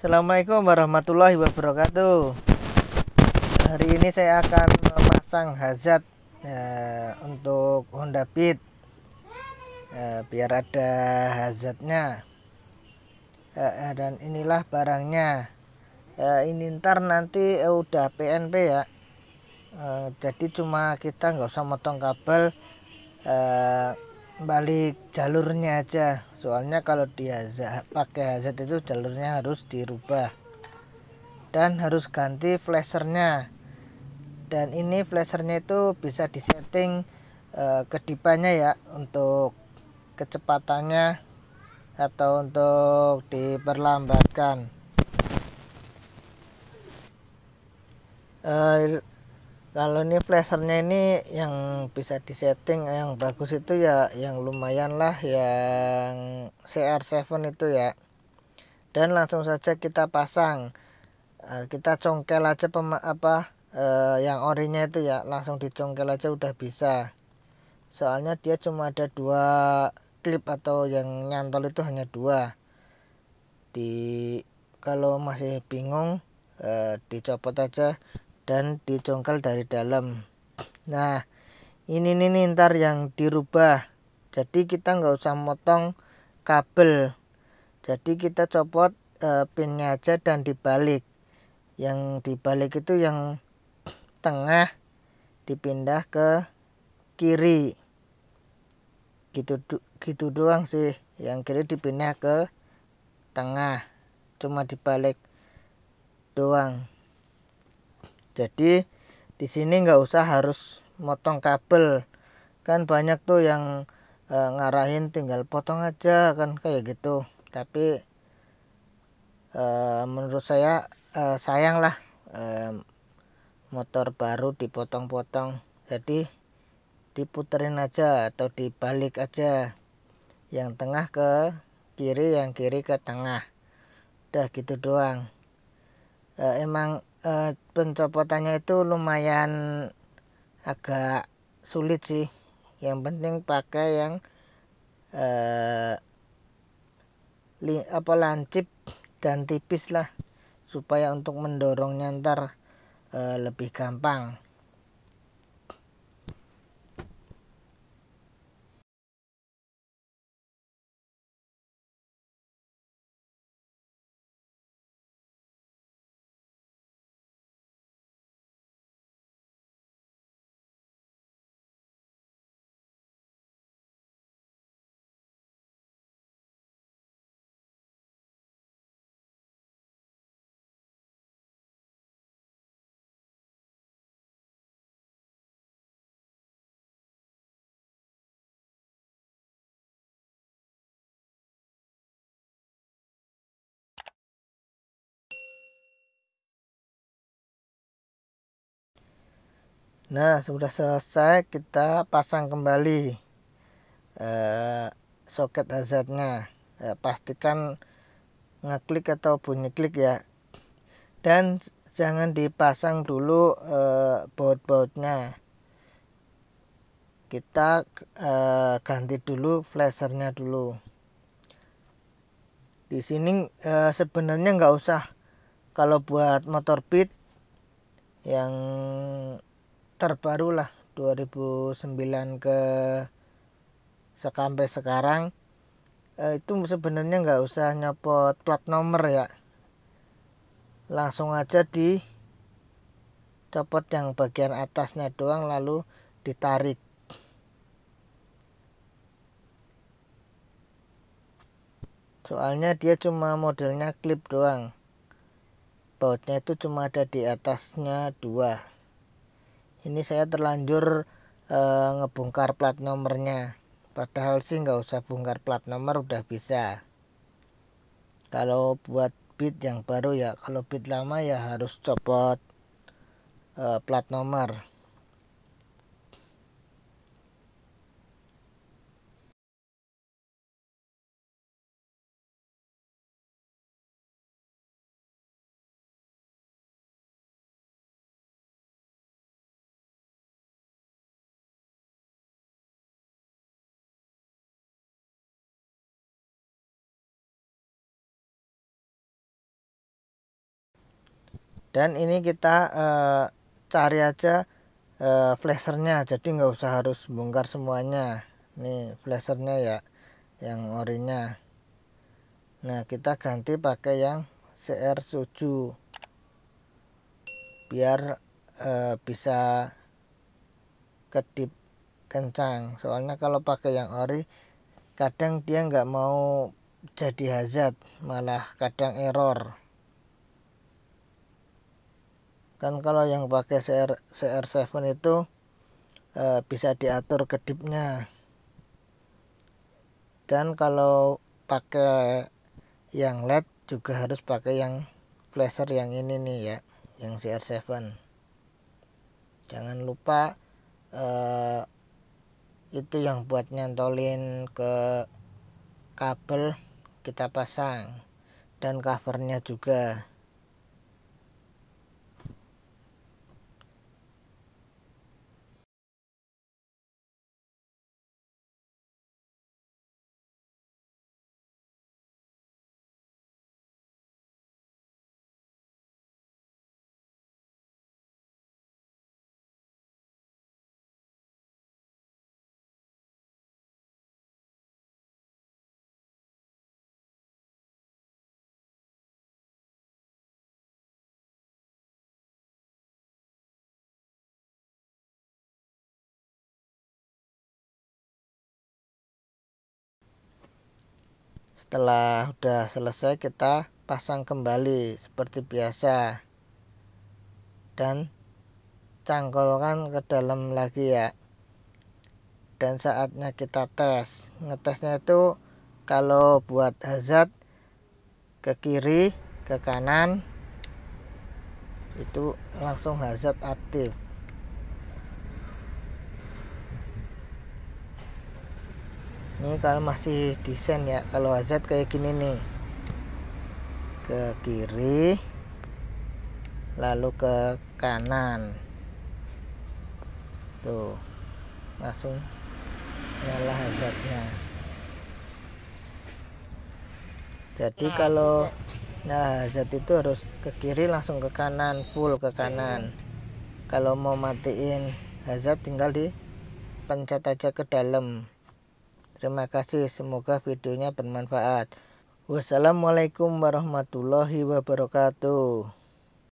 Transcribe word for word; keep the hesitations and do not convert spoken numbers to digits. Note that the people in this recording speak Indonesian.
Assalamualaikum warahmatullahi wabarakatuh. Hari ini saya akan memasang hazard eh, untuk Honda Beat eh, biar ada hazardnya. Eh, dan inilah barangnya. Eh, ini ntar nanti eh, udah P N P ya. Eh, jadi cuma kita nggak usah motong kabel, eh, balik jalurnya aja. Soalnya kalau dia pakai hazard itu jalurnya harus dirubah dan harus ganti flashernya. Dan ini flashernya itu bisa disetting eh, kedipannya ya, untuk kecepatannya atau untuk diperlambatkan. eh, Kalau ini flashernya ini yang bisa disetting yang bagus itu ya, yang lumayan lah, yang C R tujuh itu ya. Dan langsung saja kita pasang, kita congkel aja pema, apa eh, yang orinya itu ya, langsung dicongkel aja udah bisa. Soalnya dia cuma ada dua klip, atau yang nyantol itu hanya dua. Di kalau masih bingung eh, dicopot aja dan dicongkel dari dalam. Nah, ini nih ntar yang dirubah. Jadi kita nggak usah motong kabel. Jadi kita copot e, pinnya aja dan dibalik. Yang dibalik itu yang tengah dipindah ke kiri. Gitu gitu doang sih. Yang kiri dipindah ke tengah. Cuma dibalik doang. Jadi di sini nggak usah harus motong kabel, kan banyak tuh yang e, ngarahin tinggal potong aja kan kayak gitu. Tapi e, menurut saya e, sayang lah e, motor baru dipotong-potong. Jadi diputerin aja atau dibalik aja, yang tengah ke kiri, yang kiri ke tengah. Udah gitu doang. E, emang Uh, pencopotannya itu lumayan agak sulit sih. Yang penting pakai yang uh, li, apa lancip dan tipis lah, supaya untuk mendorongnya ntar uh, lebih gampang. Nah, sudah selesai kita pasang kembali eh, soket hazardnya. Eh, pastikan ngeklik atau bunyi klik ya. Dan jangan dipasang dulu eh, baut-bautnya. Kita eh, ganti dulu flashernya dulu. Di sini eh, sebenarnya nggak usah, kalau buat motor Beat yang terbaru lah dua ribu sembilan ke sampai sekarang, eh, itu sebenarnya nggak usah nyopot plat nomor ya, langsung aja dicopot yang bagian atasnya doang lalu ditarik. Soalnya dia cuma modelnya klip doang, bautnya itu cuma ada di atasnya dua. Ini saya terlanjur e, ngebongkar plat nomornya. Padahal sih nggak usah bongkar plat nomor, udah bisa. Kalau buat Beat yang baru ya, kalau Beat lama ya harus copot e, plat nomor. Dan ini kita eh, cari aja eh, flashernya, jadi nggak usah harus bongkar semuanya. Nih flashernya ya, yang orinya. Nah kita ganti pakai yang C R tujuh biar eh, bisa kedip kencang. Soalnya kalau pakai yang ori kadang dia nggak mau jadi hazard, malah kadang error. Kan kalau yang pakai C R, C R tujuh itu e, bisa diatur kedipnya. Dan kalau pakai yang L E D juga harus pakai yang flasher yang ini nih ya, yang C R tujuh. Jangan lupa e, itu yang buat nyantolin ke kabel kita pasang, dan covernya juga. Setelah udah selesai, kita pasang kembali seperti biasa dan cangkolkan ke dalam lagi ya. Dan saatnya kita tes. Ngetesnya itu kalau buat hazard ke kiri ke kanan itu langsung hazard aktif. Ini kalau masih desain ya, kalau hazard kayak gini nih, ke kiri lalu ke kanan tuh langsung nyala hazardnya. Jadi kalau nah hazard itu harus ke kiri langsung ke kanan, full ke kanan. Kalau mau matiin hazard tinggal dipencet aja ke dalam. Terima kasih, semoga videonya bermanfaat. Wassalamualaikum warahmatullahi wabarakatuh.